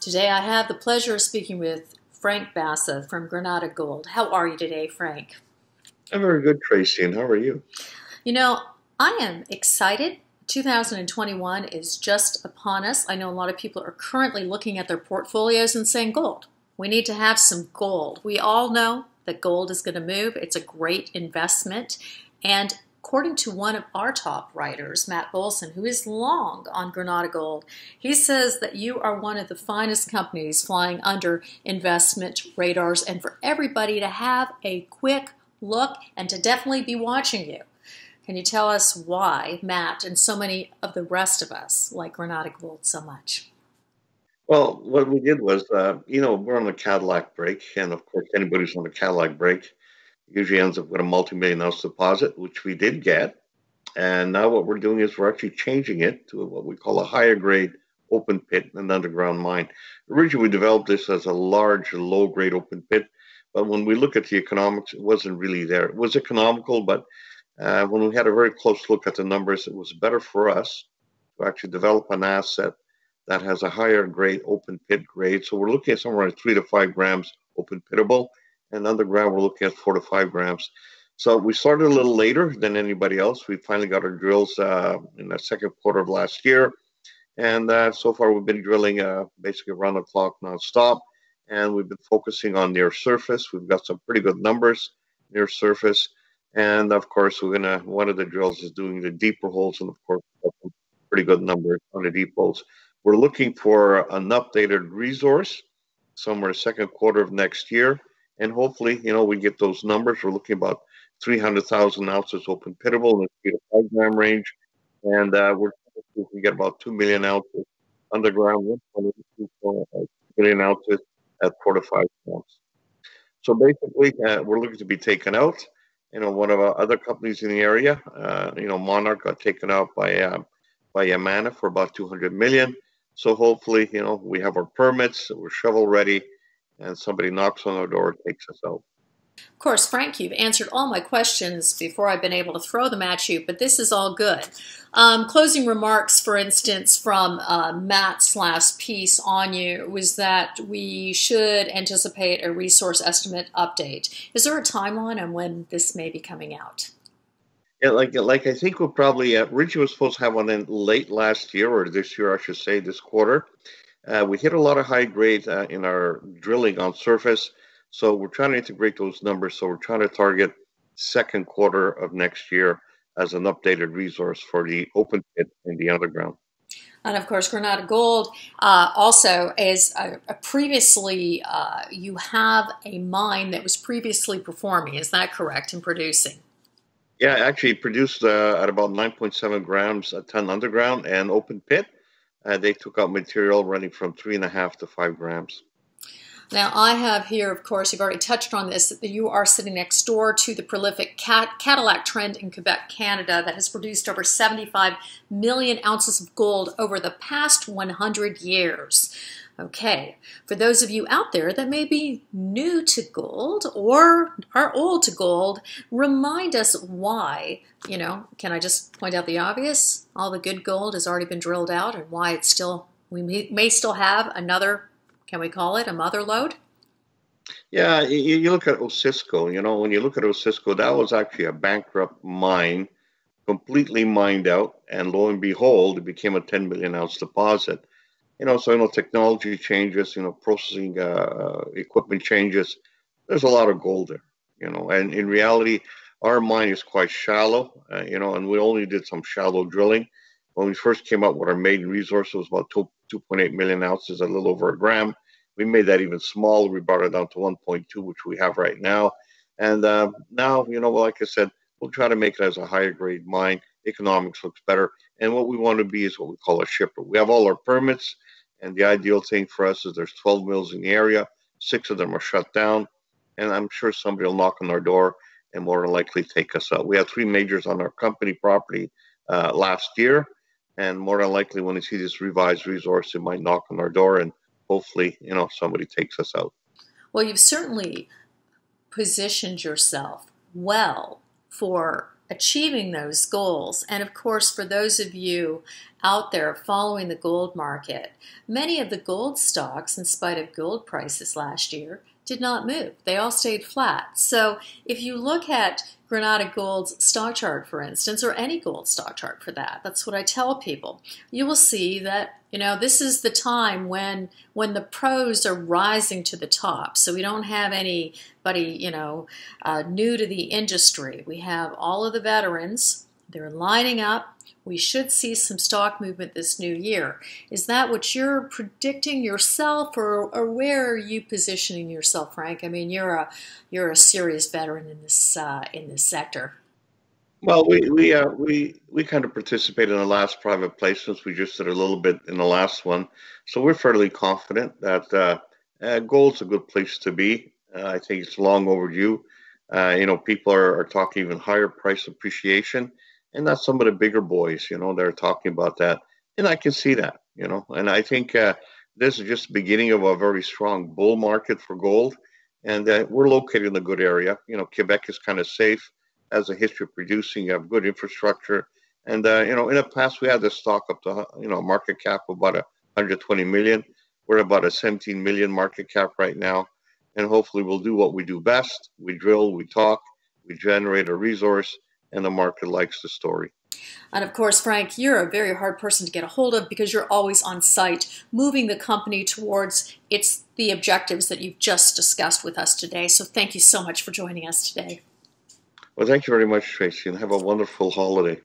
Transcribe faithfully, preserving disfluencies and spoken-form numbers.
Today I have the pleasure of speaking with Frank Basa from Granada Gold. How are you today, Frank? I'm very good, Tracy, and how are you? You know, I am excited. two thousand twenty-one is just upon us. I know a lot of people are currently looking at their portfolios and saying, gold, we need to have some gold. We all know that gold is going to move. It's a great investment. And according to one of our top writers, Matt Bohlsen, who is long on Granada Gold, he says that you are one of the finest companies flying under investment radars, and for everybody to have a quick look and to definitely be watching you. Can you tell us why Matt and so many of the rest of us like Granada Gold so much? Well, what we did was, uh, you know, we're on the Cadillac break, and of course, anybody who's on the Cadillac break usually ends up with a multi-million ounce deposit, which we did get. And now what we're doing is we're actually changing it to what we call a higher grade open pit and an underground mine. Originally, we developed this as a large, low-grade open pit, but when we look at the economics, it wasn't really there. It was economical, but Uh, when we had a very close look at the numbers, it was better for us to actually develop an asset that has a higher grade open pit grade. So we're looking at somewhere at three to five grams open pitable, and underground we're looking at four to five grams. So we started a little later than anybody else. We finally got our drills uh, in the second quarter of last year, and uh, so far we've been drilling uh, basically around the clock nonstop, and we've been focusing on near surface. We've got some pretty good numbers near surface. And of course, we're gonna. One of the drills is doing the deeper holes, and of course, pretty good numbers on the deep holes. We're looking for an updated resource somewhere second quarter of next year, and hopefully, you know, we get those numbers. We're looking about three hundred thousand ounces open pitable in the three to five gram range, and uh, we're we can get about two million ounces underground, one million ounces at four to five grams. So basically, uh, we're looking to be taken out. You know, one of our other companies in the area, uh, you know, Monarch got taken out by uh, by Yamana for about two hundred million. So hopefully, you know, we have our permits, we're shovel ready, and somebody knocks on our door, takes us out. Of course, Frank, you've answered all my questions before I've been able to throw them at you, but this is all good. Um, closing remarks, for instance, from uh, Matt's last piece on you was that we should anticipate a resource estimate update. Is there a timeline on when this may be coming out? Yeah, like, like I think we'll probably, uh, Richie was supposed to have one in late last year, or this year, I should say, this quarter. Uh, we hit a lot of high grade uh, in our drilling on surface. So we're trying to integrate those numbers. So we're trying to target second quarter of next year as an updated resource for the open pit and the underground. And of course, Granada Gold uh, also is a, a previously, uh, you have a mine that was previously performing, is that correct, in producing? Yeah, actually produced uh, at about nine point seven grams a ton underground and open pit. Uh, they took out material running from three and a half to five grams. Now, I have here, of course, you've already touched on this, that you are sitting next door to the prolific Cadillac Trend in Quebec, Canada, that has produced over seventy-five million ounces of gold over the past one hundred years. Okay, for those of you out there that may be new to gold or are old to gold, remind us why, you know, can I just point out the obvious? All the good gold has already been drilled out, and why it's still, we may, may still have another, can we call it a mother lode? Yeah, you, you look at Osisko, you know, when you look at Osisko, that was actually a bankrupt mine, completely mined out, and lo and behold, it became a ten million ounce deposit. You know, so, you know, technology changes, you know, processing uh, equipment changes. There's a lot of gold there, you know, and in reality, our mine is quite shallow, uh, you know, and we only did some shallow drilling. When we first came up with our maiden resource, it was about two point eight million ounces, a little over a gram. We made that even smaller. We brought it down to one point two, which we have right now. And uh, now, you know, like I said, we'll try to make it as a higher grade mine. Economics looks better. And what we want to be is what we call a shipper. We have all our permits, and the ideal thing for us is there's twelve mills in the area. Six of them are shut down, and I'm sure somebody will knock on our door and more than likely take us out. We have three majors on our company property uh, last year. And more than likely, when they see this revised resource, it might knock on our door, and hopefully, you know, somebody takes us out. Well, you've certainly positioned yourself well for achieving those goals. And of course, for those of you out there following the gold market, many of the gold stocks, in spite of gold prices last year, did not move. They all stayed flat. So if you look at Granada Gold's stock chart, for instance, or any gold stock chart for that, that's what I tell people, you will see that, you know, this is the time when when the pros are rising to the top. So we don't have anybody, you know, uh, new to the industry. We have all of the veterans. They're lining up. We should see some stock movement this new year. Is that what you're predicting yourself, or, or where are you positioning yourself, Frank? I mean, you're a you're a serious veteran in this uh, in this sector. Well, we we uh, we we kind of participated in the last private placements. We just did a little bit in the last one, so we're fairly confident that uh, uh, gold's a good place to be. Uh, I think it's long overdue. Uh, you know, people are, are talking even higher price appreciation. And that's some of the bigger boys, you know, they're talking about that. And I can see that, you know. And I think uh, this is just the beginning of a very strong bull market for gold. And uh, we're located in a good area. You know, Quebec is kind of safe, has a history of producing, you have good infrastructure. And, uh, you know, in the past, we had this stock up to, you know, market cap of about one hundred twenty million. We're about a seventeen million market cap right now. And hopefully we'll do what we do best. We drill, we talk, we generate a resource. And the market likes the story. And of course, Frank, you're a very hard person to get a hold of because you're always on site, moving the company towards its the objectives that you've just discussed with us today. So thank you so much for joining us today. Well, thank you very much, Tracy, and have a wonderful holiday.